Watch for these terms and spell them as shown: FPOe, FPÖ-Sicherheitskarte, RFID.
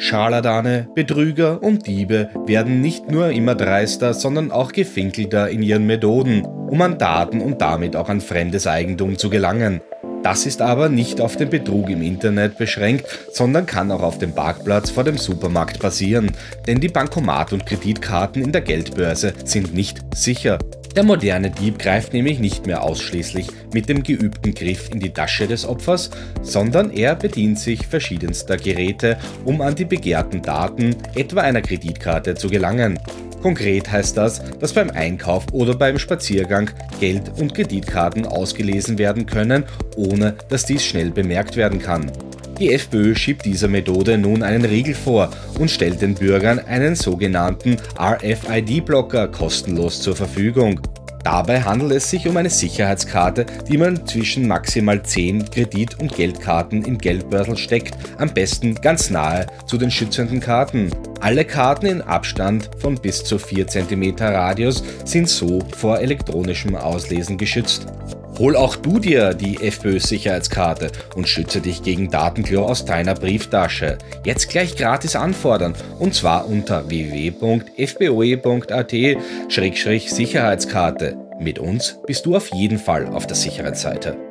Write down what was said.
Scharlatane, Betrüger und Diebe werden nicht nur immer dreister, sondern auch gefinkelter in ihren Methoden, um an Daten und damit auch an fremdes Eigentum zu gelangen. Das ist aber nicht auf den Betrug im Internet beschränkt, sondern kann auch auf dem Parkplatz vor dem Supermarkt passieren, denn die Bankomat- und Kreditkarten in der Geldbörse sind nicht sicher. Der moderne Dieb greift nämlich nicht mehr ausschließlich mit dem geübten Griff in die Tasche des Opfers, sondern er bedient sich verschiedenster Geräte, um an die begehrten Daten, etwa einer Kreditkarte, zu gelangen. Konkret heißt das, dass beim Einkauf oder beim Spaziergang Geld- und Kreditkarten ausgelesen werden können, ohne dass dies schnell bemerkt werden kann. Die FPÖ schiebt dieser Methode nun einen Riegel vor und stellt den Bürgern einen sogenannten RFID-Blocker kostenlos zur Verfügung. Dabei handelt es sich um eine Sicherheitskarte, die man zwischen maximal 10 Kredit- und Geldkarten im Geldbörsel steckt, am besten ganz nahe zu den schützenden Karten. Alle Karten in Abstand von bis zu 4 cm Radius sind so vor elektronischem Auslesen geschützt. Hol auch du dir die FPÖ-Sicherheitskarte und schütze dich gegen Datenklau aus deiner Brieftasche. Jetzt gleich gratis anfordern, und zwar unter www.fpoe.at/Sicherheitskarte. Mit uns bist du auf jeden Fall auf der sicheren Seite.